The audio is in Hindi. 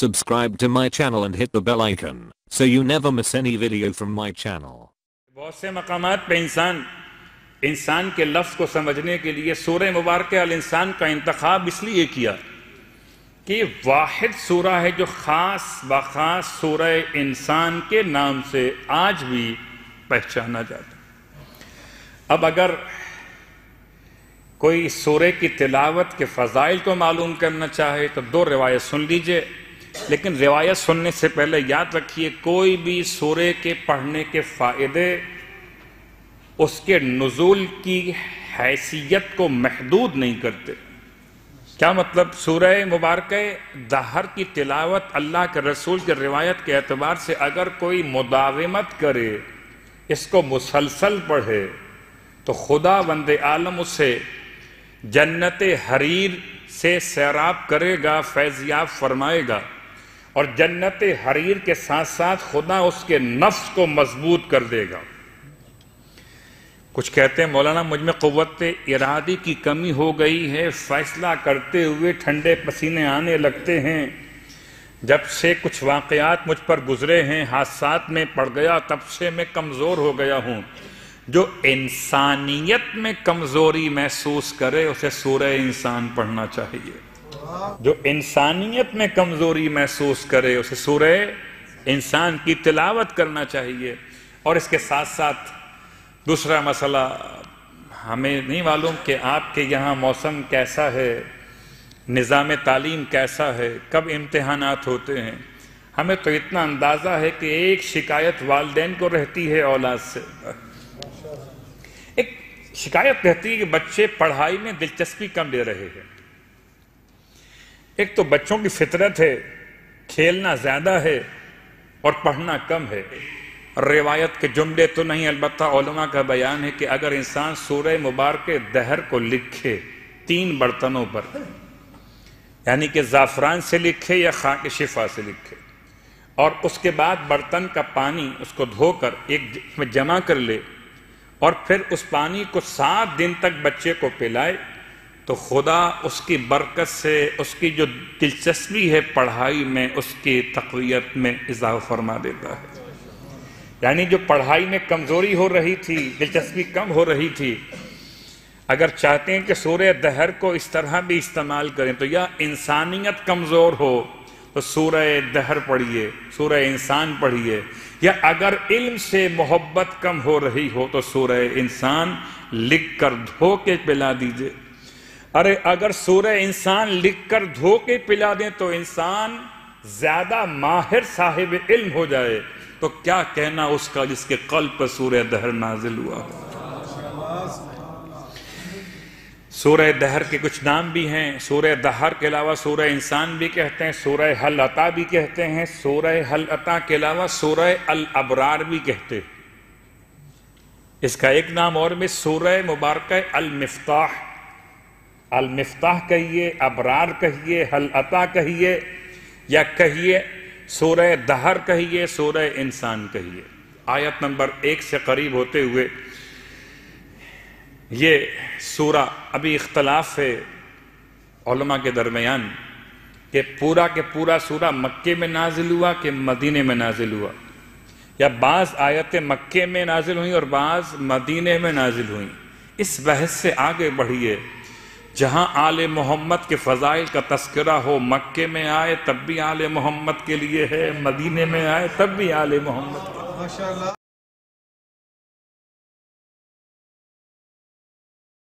Subscribe to my channel and hit the bell icon so you never miss any video from my channel. बहुत से मकामात पे इंसान के लफ्ज़ को समझने के लिए सूरह मुबारक अल इंसान का इंतखाब इसलिए किया कि वाहिद सूरह है जो ख़ास बख़ास सूरह इंसान के नाम से आज भी पहचाना जाता। अब अगर कोई सूरह की तिलावत के फ़ज़ाइल को मालूम करना चाहे तो दो रिवायत सुन लीजिए, लेकिन रिवायत सुनने से पहले याद रखिए कोई भी सूरह के पढ़ने के फ़ायदे उसके नुज़ूल की हैसियत को महदूद नहीं करते। क्या मतलब? सूरह मुबारक दहर की तिलावत अल्लाह के रसूल की रिवायत के एतबार से अगर कोई मुदावमत करे, इसको मुसलसल पढ़े तो खुदा वंदे आलम उसे जन्नत हरीर से सैराब करेगा, फैज़याब फरमाएगा। और जन्नत हरीर के साथ साथ खुदा उसके नफ्स को मजबूत कर देगा। कुछ कहते हैं मौलाना मुझ में क़ुव्वत इरादे की कमी हो गई है, फ़ैसला करते हुए ठंडे पसीने आने लगते हैं, जब से कुछ वाक़यात मुझ पर गुजरे हैं, हादसात में पड़ गया, तब से मैं कमज़ोर हो गया हूँ। जो इंसानियत में कमज़ोरी महसूस करे उसे सूरह इंसान पढ़ना चाहिए। जो इंसानियत में कमज़ोरी महसूस करे उसे सूरह इंसान की तिलावत करना चाहिए। और इसके साथ साथ दूसरा मसला, हमें नहीं मालूम कि आपके यहाँ मौसम कैसा है, निज़ाम तालीम कैसा है, कब इम्तहानात होते हैं। हमें तो इतना अंदाज़ा है कि एक शिकायत वालदैन को रहती है औलाद से, एक शिकायत रहती है कि बच्चे पढ़ाई में दिलचस्पी कम ले रहे हैं। एक तो बच्चों की फितरत है खेलना ज़्यादा है और पढ़ना कम है। रिवायत के जुमले तो नहीं, अलबत्ता उलमा का बयान है कि अगर इंसान सूरह मुबारक दहर को लिखे तीन बर्तनों पर, यानी कि ज़ाफ़रान से लिखे या खाक शिफा से लिखे, और उसके बाद बर्तन का पानी उसको धोकर एक में जमा कर ले और फिर उस पानी को 7 दिन तक बच्चे को पिलाए तो खुदा उसकी बरकत से उसकी जो दिलचस्पी है पढ़ाई में उसकी तक़वियत में इजाफ़ा फरमा देता है। यानी जो पढ़ाई में कमज़ोरी हो रही थी, दिलचस्पी कम हो रही थी, अगर चाहते हैं कि सूरह दहर को इस तरह भी इस्तेमाल करें तो या इंसानियत कमज़ोर हो तो सूरह दहर पढ़िए, सूरह इंसान पढ़िए, या अगर इल्म से मोहब्बत कम हो रही हो तो सूरह इंसान लिख कर धो के पिला दीजिए। अरे अगर सूरह इंसान लिख कर धो के पिला दें तो इंसान ज़्यादा माहिर साहिब इल्म हो जाए तो क्या कहना उसका जिसके कल्ब पर सूरह दहर नाजिल हुआ। सूरह दहर के कुछ नाम भी हैं, सूरह दहर के अलावा सूरह इंसान भी कहते हैं, सूरह हल अता भी कहते हैं, सूरह हल अता के अलावा सूरह अल अबरार भी कहते हैं। इसका एक नाम और भी सूरह मुबारक अल मिफ्ताह, अल मिफ्ताह कहिए, अबरार कहिए, हल अता कहिए, या कहिए सूरह दहर कहिए, सूरह इंसान कहिए। आयत नंबर 1 से करीब होते हुए ये सूरा, अभी इख्तलाफ है उलमा के दरमियान कि पूरा के पूरा सूरा मक्के में नाजिल हुआ कि मदीने में नाजिल हुआ, या बाज़ आयतें मक्के में नाजिल हुई और बाज़ मदीने में नाजिल हुई। इस बहस से आगे बढ़िए, जहाँ आले मोहम्मद के फ़ज़ाइल का तस्करा हो, मक्के में आए तब भी आले मोहम्मद के लिए है, मदीने में आए तब भी आले मोहम्मद के लिए।